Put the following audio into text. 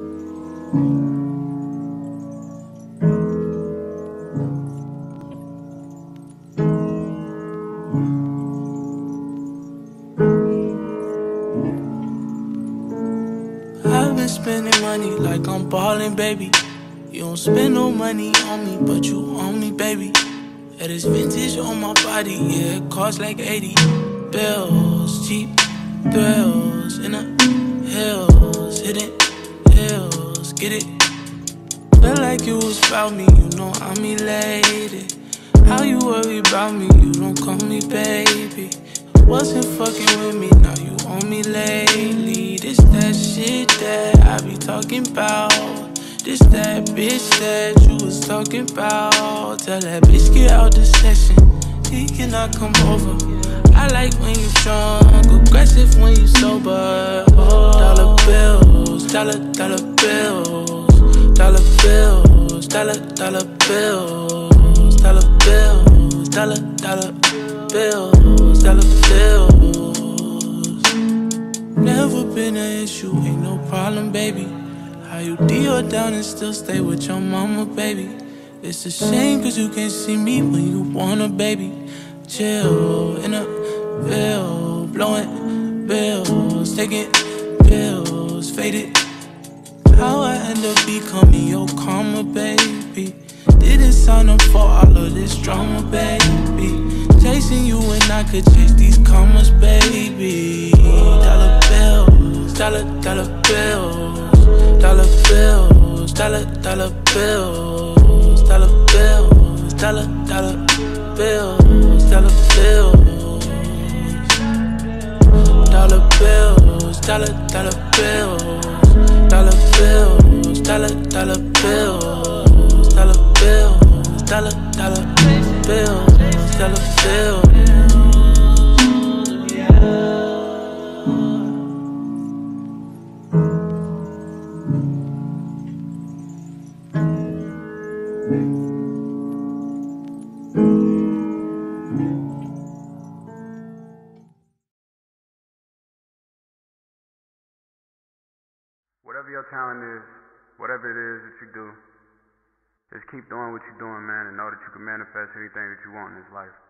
I've been spending money like I'm ballin', baby. You don't spend no money on me, but you own me, baby. And it's vintage on my body, yeah, it costs like 80 bills, cheap thrills in the hills, hidden hills, get it? Feel like you was about me, you know I'm elated. How you worry about me, you don't call me baby. Wasn't fucking with me, now you on me lately. This that shit that I be talking about. This that bitch that you was talking about. Tell that bitch get out the session, he cannot come over. I like when you drunk, aggressive when you sober. Dollar bills, dollar bills. Dollar bills, dollar bills. Dollar bills, dollar bills. Dollar bills. Never been an issue, ain't no problem, baby. How you deal down and still stay with your mama, baby. It's a shame cause you can't see me when you want a baby. Chill in a bill, blowing bills, taking pills, faded. How I end up becoming your karma, baby. Didn't sign up for all of this drama, baby. Chasing you and I could chase these commas, baby. Dollar bills, dollar bills. Dollar bills, dollar bills. Dollar bills, dollar bills. Dollar bills. Dollar bills, dollar bills. Dollar bills, dollar bills. Dollar bills, dollar bills. Dollar bills. Whatever your talent is, whatever it is that you do, just keep doing what you're doing, man, and know that you can manifest anything that you want in this life.